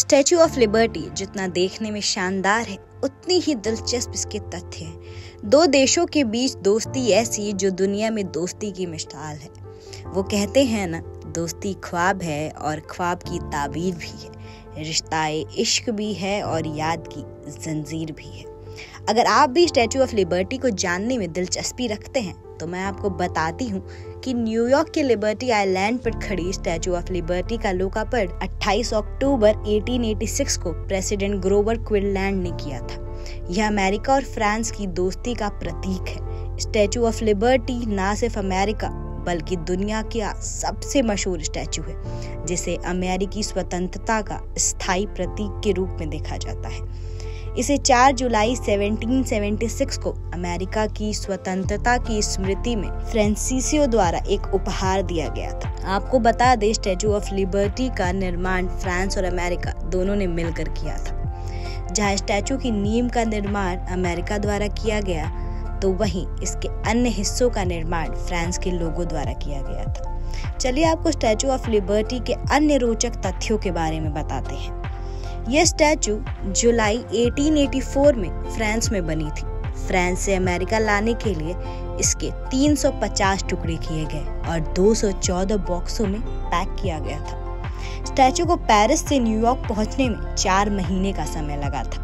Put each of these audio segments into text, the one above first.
Statue of liberty जितना देखने में शानदार है, उतनी ही दिलचस्प इसके तथ्य हैं। दो देशों के बीच दोस्ती ऐसी जो दुनिया में दोस्ती की मिसाल है। वो कहते हैं ना, दोस्ती ख्वाब है और ख्वाब की ताबीर भी है, रिश्ताए इश्क भी है और याद की जंजीर भी है। अगर आप भी स्टैच्यू ऑफ लिबर्टी को जानने में दिलचस्पी रखते हैं तो मैं आपको बताती हूँ कि न्यूयॉर्क के लिबर्टी आइलैंड पर खड़ी स्टैच्यू ऑफ लिबर्टी का लोकार्पण 28 अक्टूबर 1886 को प्रेसिडेंट ग्रोवर क्लीवलैंड ने किया था। यह अमेरिका और फ्रांस की दोस्ती का प्रतीक है। स्टैच्यू ऑफ लिबर्टी ना सिर्फ अमेरिका बल्कि दुनिया का सबसे मशहूर स्टैच्यू है, जिसे अमेरिकी स्वतंत्रता का स्थायी प्रतीक के रूप में देखा जाता है। इसे 4 जुलाई 1776 को अमेरिका की स्वतंत्रता की स्मृति में फ्रांसीसियो द्वारा एक उपहार दिया गया था। आपको बता दें, स्टैच्यू ऑफ लिबर्टी का निर्माण फ्रांस और अमेरिका दोनों ने मिलकर किया था। जहां स्टैच्यू की नींव का निर्माण अमेरिका द्वारा किया गया, तो वहीं इसके अन्य हिस्सों का निर्माण फ्रांस के लोगों द्वारा किया गया था। चलिए आपको स्टैच्यू ऑफ लिबर्टी के अन्य रोचक तथ्यों के बारे में बताते हैं। यह स्टैचू जुलाई 1884 में फ्रांस में बनी थी। फ्रांस से अमेरिका लाने के लिए इसके 350 टुकड़े किए गए और 214 बॉक्सों में पैक किया गया था। स्टैचू को पेरिस से न्यूयॉर्क पहुंचने में 4 महीने का समय लगा था।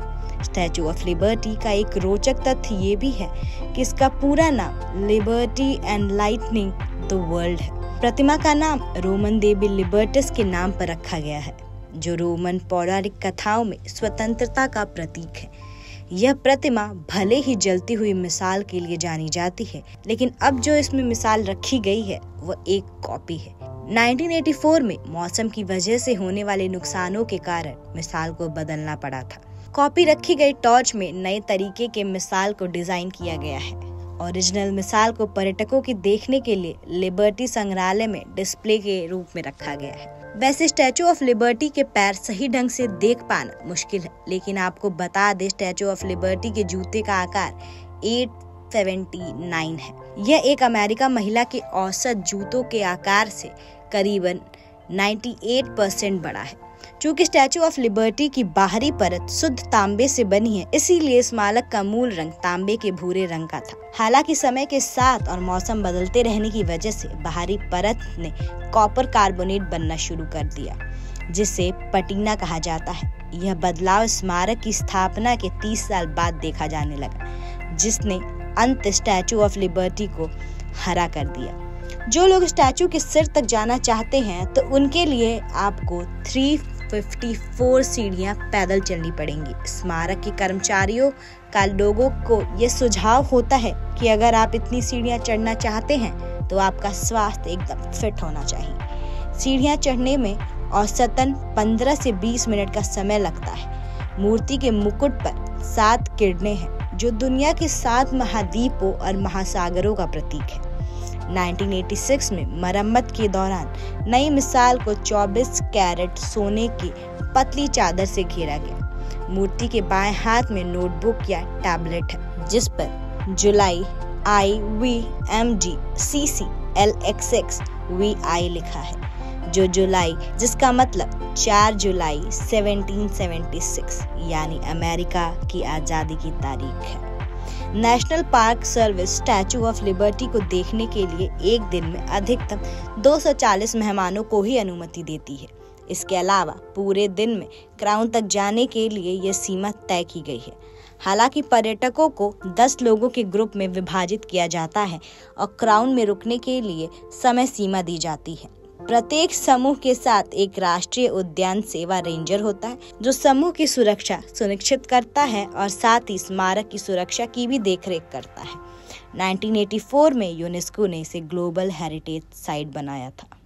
स्टैचू ऑफ लिबर्टी का एक रोचक तथ्य ये भी है कि इसका पूरा नाम liberty and lightning the world है। प्रतिमा का नाम रोमन देवी लिबर्टस के नाम पर रखा गया है, जो रोमन पौराणिक कथाओं में स्वतंत्रता का प्रतीक है। यह प्रतिमा भले ही जलती हुई मिसाल के लिए जानी जाती है, लेकिन अब जो इसमें मिसाल रखी गई है वह एक कॉपी है। 1984 में मौसम की वजह से होने वाले नुकसानों के कारण मिसाल को बदलना पड़ा था। कॉपी रखी गई टॉर्च में नए तरीके के मिसाल को डिजाइन किया गया है। ओरिजिनल मिसाल को पर्यटकों की देखने के लिए लिबर्टी संग्रहालय में डिस्प्ले के रूप में रखा गया है। वैसे स्टैच्यू ऑफ लिबर्टी के पैर सही ढंग से देख पाना मुश्किल है, लेकिन आपको बता दें, स्टैच्यू ऑफ लिबर्टी के जूते का आकार 879 है। यह एक अमेरिका महिला के औसत जूतों के आकार से करीबन 98% बड़ा है। चूँकि स्टैच्यू ऑफ लिबर्टी की बाहरी परत शुद्ध तांबे से बनी है, इसीलिए स्मारक का मूल रंग तांबे के भूरे रंग का था। हालांकि समय के साथ और मौसम बदलते रहने की वजह से बाहरी परत ने कॉपर कार्बोनेट बनना शुरू कर दिया, जिसे पटीना कहा जाता है। यह बदलाव स्मारक की स्थापना के 30 साल बाद देखा जाने लगा, जिसने अंत स्टैच्यू ऑफ लिबर्टी को हरा कर दिया। जो लोग स्टैचू के सिर तक जाना चाहते हैं तो उनके लिए आपको 354 सीढ़ियां पैदल चलनी पड़ेंगी। स्मारक के कर्मचारियों का लोगों को ये सुझाव होता है कि अगर आप इतनी सीढ़ियां चढ़ना चाहते हैं तो आपका स्वास्थ्य एकदम फिट होना चाहिए। सीढ़ियां चढ़ने में औसतन 15 से 20 मिनट का समय लगता है। मूर्ति के मुकुट पर 7 किरणें हैं, जो दुनिया के 7 महाद्वीपों और महासागरों का प्रतीक है। 1986 में मरम्मत के दौरान नई मिसाल को 24 कैरेट सोने की पतली चादर से घेरा गया। मूर्ति के बाएं हाथ में नोटबुक या टैबलेट है, जिस पर जुलाई IVMGCCLXXVI लिखा है, जो जुलाई, जिसका मतलब 4 जुलाई 1776 यानी अमेरिका की आज़ादी की तारीख है। National park service statue of liberty को देखने के लिए एक दिन में अधिकतम 240 मेहमानों को ही अनुमति देती है। इसके अलावा पूरे दिन में क्राउन तक जाने के लिए यह सीमा तय की गई है। हालांकि पर्यटकों को 10 लोगों के ग्रुप में विभाजित किया जाता है और क्राउन में रुकने के लिए समय सीमा दी जाती है। प्रत्येक समूह के साथ एक राष्ट्रीय उद्यान सेवा रेंजर होता है, जो समूह की सुरक्षा सुनिश्चित करता है और साथ ही स्मारक की सुरक्षा की भी देखरेख करता है। 1984 में यूनेस्को ने इसे ग्लोबल हेरिटेज साइट बनाया था।